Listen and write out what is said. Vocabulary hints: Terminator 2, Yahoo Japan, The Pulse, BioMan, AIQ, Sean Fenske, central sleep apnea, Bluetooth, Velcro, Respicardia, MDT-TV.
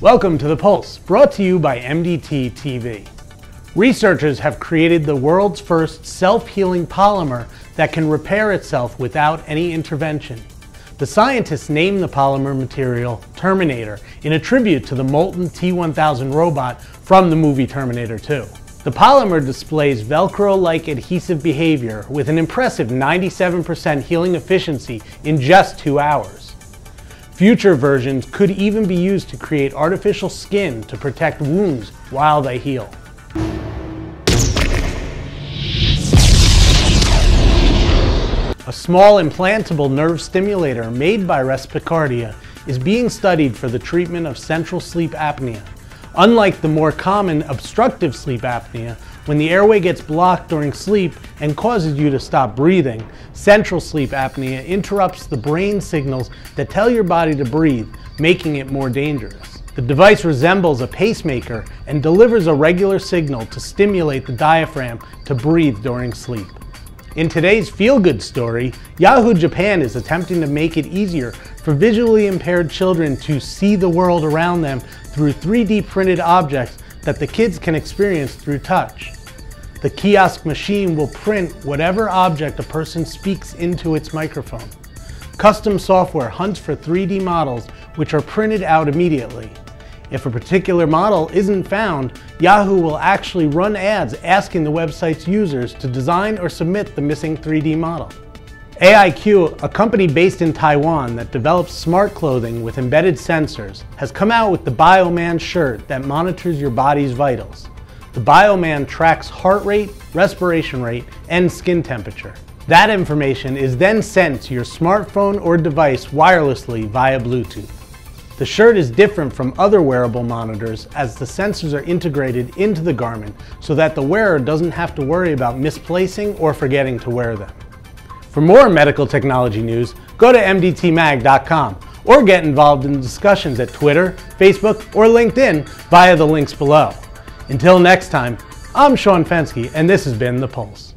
Welcome to The Pulse, brought to you by MDT-TV. Researchers have created the world's first self-healing polymer that can repair itself without any intervention. The scientists named the polymer material Terminator in a tribute to the molten T-1000 robot from the movie Terminator 2. The polymer displays Velcro-like adhesive behavior with an impressive 97% healing efficiency in just 2 hours. Future versions could even be used to create artificial skin to protect wounds while they heal. A small implantable nerve stimulator made by Respicardia is being studied for the treatment of central sleep apnea. Unlike the more common obstructive sleep apnea, when the airway gets blocked during sleep and causes you to stop breathing, central sleep apnea interrupts the brain signals that tell your body to breathe, making it more dangerous. The device resembles a pacemaker and delivers a regular signal to stimulate the diaphragm to breathe during sleep. In today's feel-good story, Yahoo Japan is attempting to make it easier for visually impaired children to see the world around them through 3D printed objects that the kids can experience through touch. The kiosk machine will print whatever object a person speaks into its microphone. Custom software hunts for 3D models, which are printed out immediately. If a particular model isn't found, Yahoo will actually run ads asking the website's users to design or submit the missing 3D model. AIQ, a company based in Taiwan that develops smart clothing with embedded sensors, has come out with the BioMan shirt that monitors your body's vitals. The BioMan tracks heart rate, respiration rate, and skin temperature. That information is then sent to your smartphone or device wirelessly via Bluetooth. The shirt is different from other wearable monitors as the sensors are integrated into the garment so that the wearer doesn't have to worry about misplacing or forgetting to wear them. For more medical technology news, go to mdtmag.com or get involved in the discussions at Twitter, Facebook, or LinkedIn via the links below. Until next time, I'm Sean Fenske and this has been The Pulse.